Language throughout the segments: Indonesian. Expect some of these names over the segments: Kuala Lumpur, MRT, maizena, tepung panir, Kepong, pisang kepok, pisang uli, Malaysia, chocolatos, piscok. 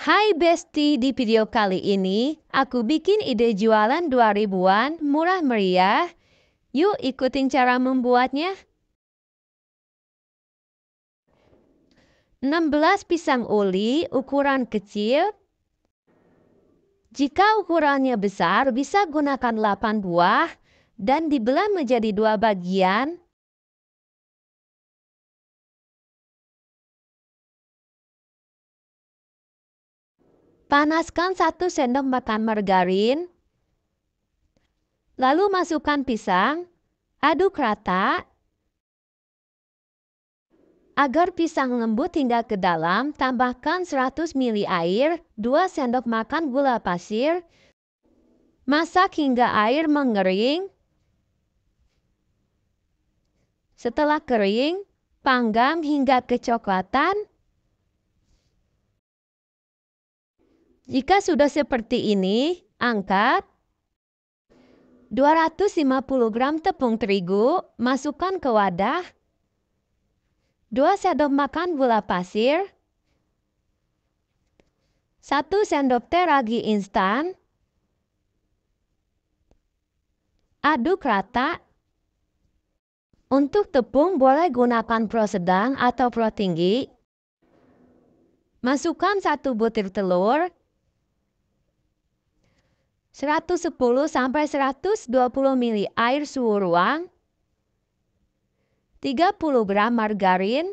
Hai Besti, di video kali ini aku bikin ide jualan 2000-an murah meriah. Yuk ikutin cara membuatnya. 16 pisang uli ukuran kecil. Jika ukurannya besar bisa gunakan 8 buah dan dibelah menjadi 2 bagian. Panaskan 1 sendok makan margarin, lalu masukkan pisang, aduk rata, agar pisang lembut hingga ke dalam, tambahkan 100 ml air, 2 sendok makan gula pasir, masak hingga air mengering. Setelah kering, panggang hingga kecoklatan. Jika sudah seperti ini, angkat. 250 gram tepung terigu, masukkan ke wadah. 2 sendok makan gula pasir. 1 sendok teh ragi instan. Aduk rata. Untuk tepung boleh gunakan pro sedang atau pro tinggi. Masukkan 1 butir telur. 110–120 ml air suhu ruang, 30 gram margarin,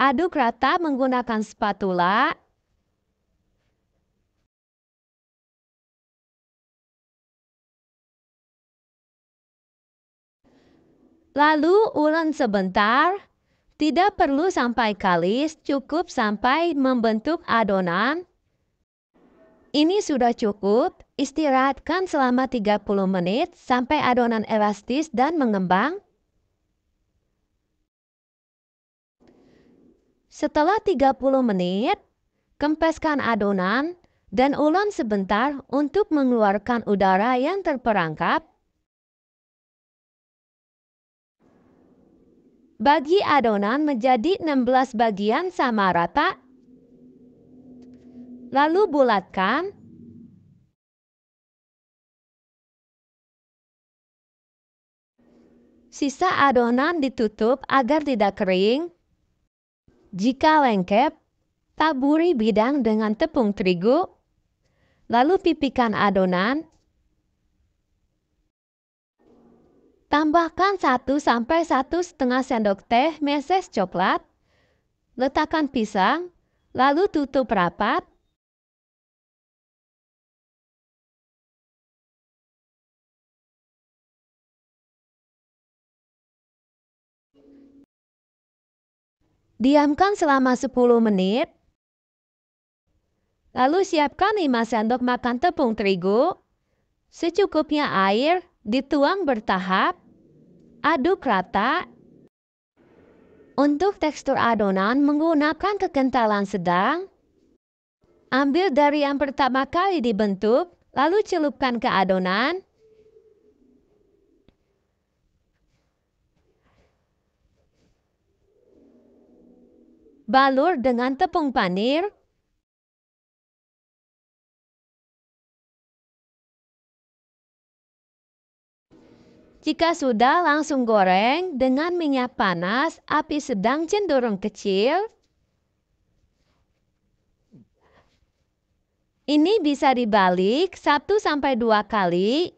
aduk rata menggunakan spatula, lalu ulen sebentar. Tidak perlu sampai kalis, cukup sampai membentuk adonan. Ini sudah cukup, istirahatkan selama 30 menit sampai adonan elastis dan mengembang. Setelah 30 menit, kempeskan adonan dan ulen sebentar untuk mengeluarkan udara yang terperangkap. Bagi adonan menjadi 16 bagian sama rata, lalu bulatkan. Sisa adonan ditutup agar tidak kering. Jika lengket, taburi bidang dengan tepung terigu, lalu pipihkan adonan. Tambahkan 1–1,5 sendok teh meses coklat, letakkan pisang, lalu tutup rapat. Diamkan selama 10 menit, lalu siapkan 5 sendok makan tepung terigu, secukupnya air, dituang bertahap. Aduk rata. Untuk tekstur adonan menggunakan kekentalan sedang. Ambil dari yang pertama kali dibentuk, lalu celupkan ke adonan. Balur dengan tepung panir. Jika sudah, langsung goreng dengan minyak panas, api sedang cenderung kecil. Ini bisa dibalik 1–2 kali.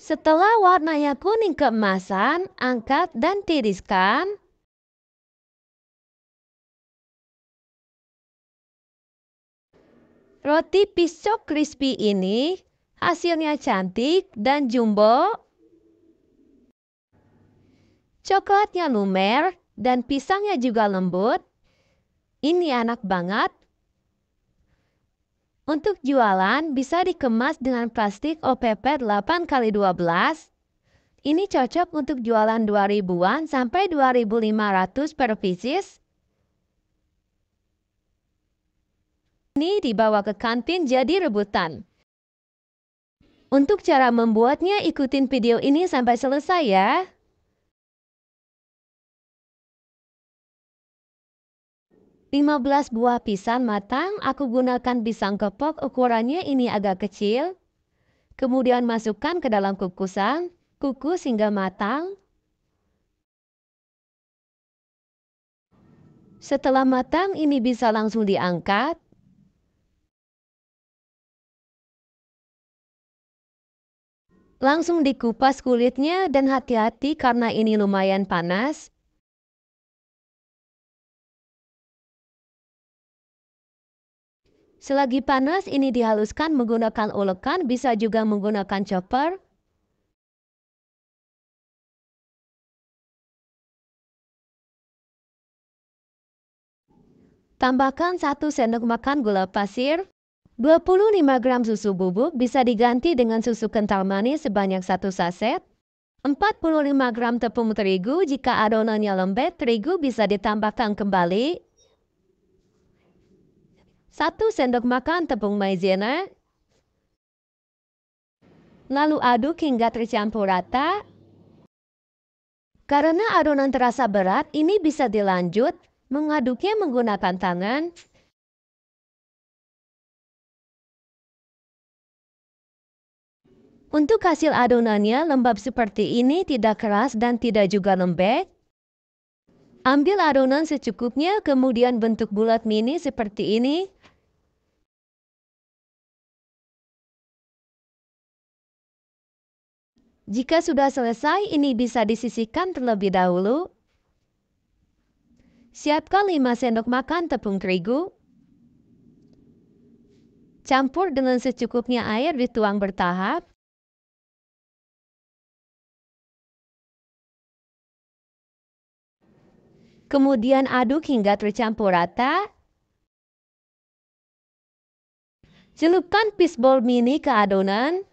Setelah warnanya kuning keemasan, angkat dan tiriskan. Roti piscok crispy ini hasilnya cantik dan jumbo. Coklatnya lumer dan pisangnya juga lembut. Ini enak banget. Untuk jualan bisa dikemas dengan plastik OPP 8x12. Ini cocok untuk jualan 2000-an sampai 2500 per pieces. Ini dibawa ke kantin jadi rebutan. Untuk cara membuatnya, ikutin video ini sampai selesai ya. Lima belas buah pisang matang, aku gunakan pisang kepok, ukurannya ini agak kecil. Kemudian masukkan ke dalam kukusan, kukus hingga matang. Setelah matang, ini bisa langsung diangkat. Langsung dikupas kulitnya dan hati-hati karena ini lumayan panas. Selagi panas, ini dihaluskan menggunakan ulekan, bisa juga menggunakan chopper. Tambahkan 1 sendok makan gula pasir, 25 gram susu bubuk, bisa diganti dengan susu kental manis sebanyak 1 saset, 45 gram tepung terigu, jika adonannya lembek, terigu bisa ditambahkan kembali, 1 sendok makan tepung maizena, lalu aduk hingga tercampur rata. Karena adonan terasa berat, ini bisa dilanjut mengaduknya menggunakan tangan. Untuk hasil adonannya lembab seperti ini, tidak keras dan tidak juga lembek. Ambil adonan secukupnya, kemudian bentuk bulat mini seperti ini. Jika sudah selesai, ini bisa disisihkan terlebih dahulu. Siapkan 5 sendok makan tepung terigu. Campur dengan secukupnya air, dituang bertahap. Kemudian aduk hingga tercampur rata. Celupkan fishbowl mini ke adonan.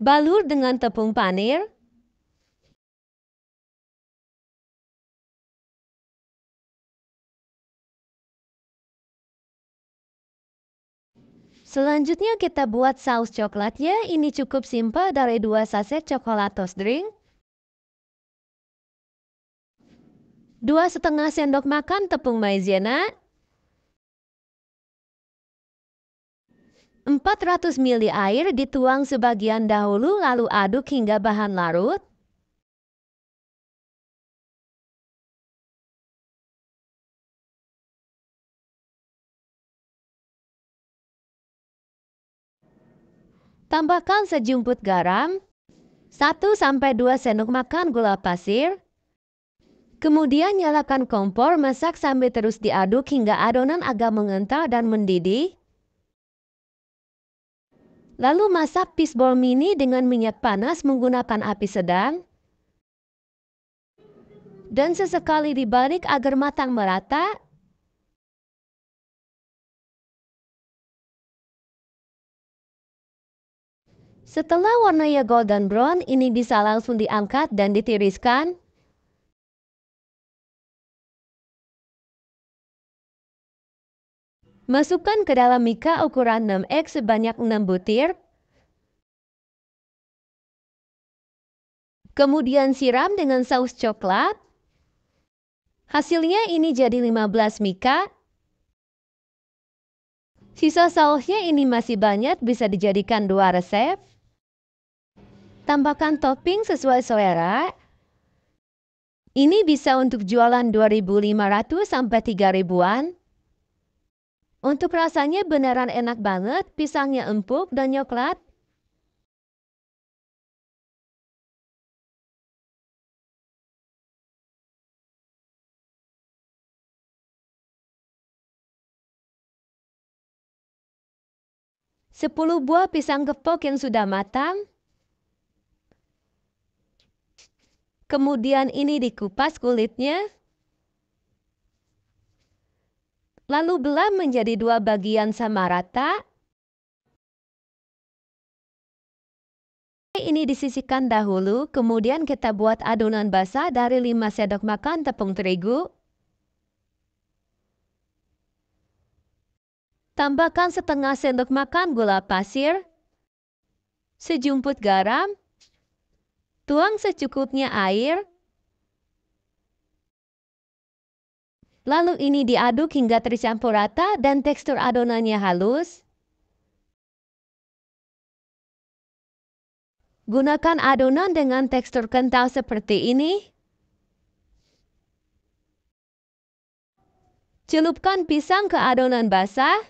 Balur dengan tepung panir. Selanjutnya kita buat saus coklatnya. Ini cukup simpel, dari 2 saset chocolatos drink, 2,5 sendok makan tepung maizena, 400 ml air, dituang sebagian dahulu lalu aduk hingga bahan larut. Tambahkan sejumput garam, 1-2 sendok makan gula pasir. Kemudian nyalakan kompor, masak sambil terus diaduk hingga adonan agak mengental dan mendidih. Lalu masak fishbowl mini dengan minyak panas menggunakan api sedang. Dan sesekali dibalik agar matang merata. Setelah warnanya golden brown, ini bisa langsung diangkat dan ditiriskan. Masukkan ke dalam mika ukuran 6x sebanyak 6 butir. Kemudian siram dengan saus coklat. Hasilnya ini jadi 15 mika. Sisa sausnya ini masih banyak, bisa dijadikan 2 resep. Tambahkan topping sesuai selera. Ini bisa untuk jualan 2.500 sampai 3.000-an. Untuk rasanya beneran enak banget, pisangnya empuk dan coklat. Sepuluh buah pisang kepok yang sudah matang. Kemudian ini dikupas kulitnya. Lalu belah menjadi 2 bagian sama rata. Selai ini disisihkan dahulu, kemudian kita buat adonan basah dari 5 sendok makan tepung terigu. Tambahkan setengah sendok makan gula pasir, sejumput garam, tuang secukupnya air, lalu ini diaduk hingga tercampur rata dan tekstur adonannya halus. Gunakan adonan dengan tekstur kental seperti ini. Celupkan pisang ke adonan basah.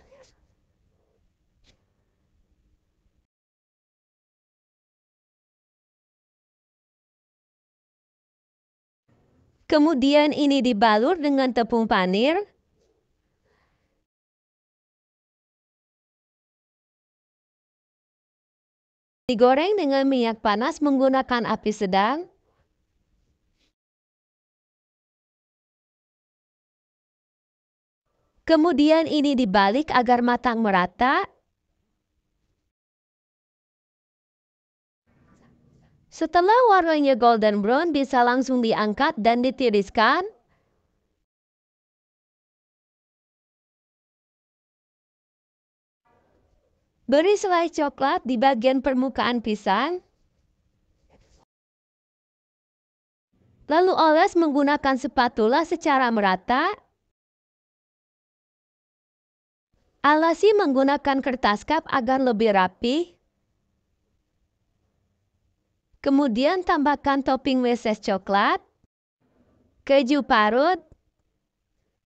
Kemudian ini dibalur dengan tepung panir. Digoreng dengan minyak panas menggunakan api sedang. Kemudian ini dibalik agar matang merata. Setelah warnanya golden brown, bisa langsung diangkat dan ditiriskan. Beri selai coklat di bagian permukaan pisang. Lalu oles menggunakan spatula secara merata. Alasi menggunakan kertas cup agar lebih rapi. Kemudian tambahkan topping meses coklat, keju parut,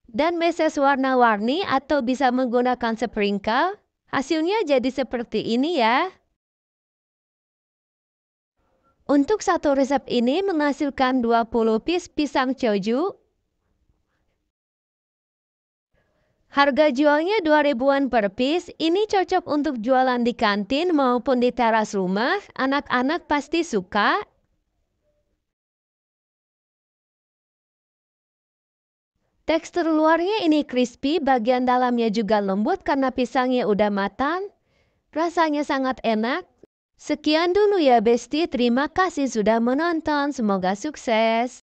dan meses warna-warni atau bisa menggunakan sprinkle. Hasilnya jadi seperti ini ya. Untuk satu resep ini menghasilkan 20 piece pisang cheoju. Harga jualnya 2.000-an per piece, ini cocok untuk jualan di kantin maupun di teras rumah, anak-anak pasti suka. Tekstur luarnya ini crispy, bagian dalamnya juga lembut karena pisangnya udah matang. Rasanya sangat enak. Sekian dulu ya Besti, terima kasih sudah menonton, semoga sukses.